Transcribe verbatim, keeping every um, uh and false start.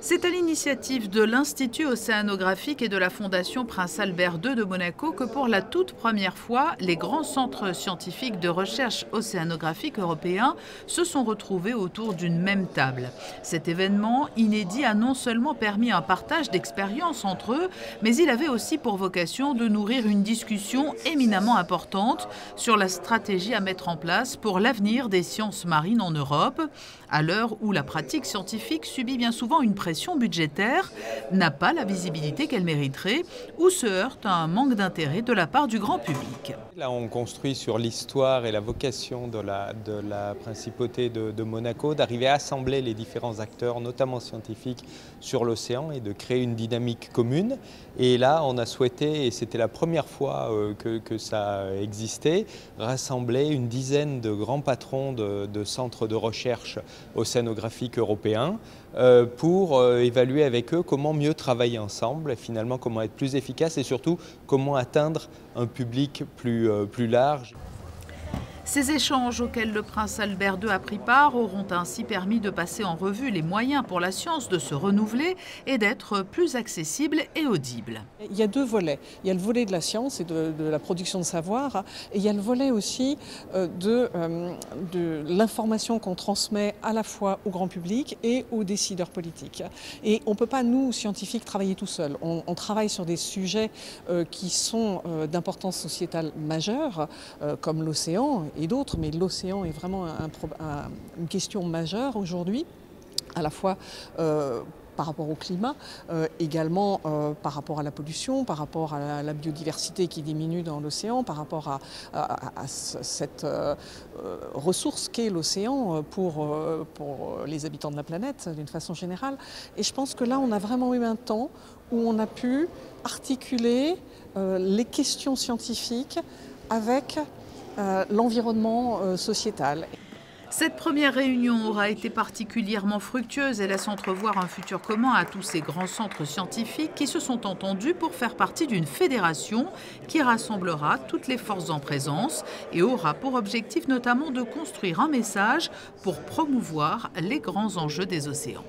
C'est à l'initiative de l'Institut océanographique et de la Fondation Prince Albert deux de Monaco que pour la toute première fois, les grands centres scientifiques de recherche océanographique européens se sont retrouvés autour d'une même table. Cet événement inédit a non seulement permis un partage d'expériences entre eux, mais il avait aussi pour vocation de nourrir une discussion éminemment importante sur la stratégie à mettre en place pour l'avenir des sciences marines en Europe, à l'heure où la pratique scientifique subit bien souvent une pression budgétaire, n'a pas la visibilité qu'elle mériterait ou se heurte à un manque d'intérêt de la part du grand public. Là, on construit sur l'histoire et la vocation de la, de la principauté de, de Monaco, d'arriver à assembler les différents acteurs, notamment scientifiques, sur l'océan et de créer une dynamique commune. Et là, on a souhaité, et c'était la première fois que, que ça existait, rassembler une dizaine de grands patrons de, de centres de recherche océanographiques européens euh, pour évaluer avec eux comment mieux travailler ensemble et finalement comment être plus efficace et surtout comment atteindre un public plus, plus large. Ces échanges auxquels le prince Albert deux a pris part auront ainsi permis de passer en revue les moyens pour la science de se renouveler et d'être plus accessible et audible. Il y a deux volets. Il y a le volet de la science et de, de la production de savoir, et il y a le volet aussi de, de l'information qu'on transmet à la fois au grand public et aux décideurs politiques. Et on ne peut pas, nous, scientifiques, travailler tout seuls. On, on travaille sur des sujets qui sont d'importance sociétale majeure, comme l'océan, et d'autres, mais l'océan est vraiment un, un, une question majeure aujourd'hui, à la fois euh, par rapport au climat, euh, également euh, par rapport à la pollution, par rapport à la, la biodiversité qui diminue dans l'océan, par rapport à, à, à, à cette euh, ressource qu'est l'océan pour, euh, pour les habitants de la planète d'une façon générale. Et je pense que là, on a vraiment eu un temps où on a pu articuler euh, les questions scientifiques avec Euh, l'environnement euh, sociétal. Cette première réunion aura été particulièrement fructueuse et laisse entrevoir un futur commun à tous ces grands centres scientifiques qui se sont entendus pour faire partie d'une fédération qui rassemblera toutes les forces en présence et aura pour objectif notamment de construire un message pour promouvoir les grands enjeux des océans.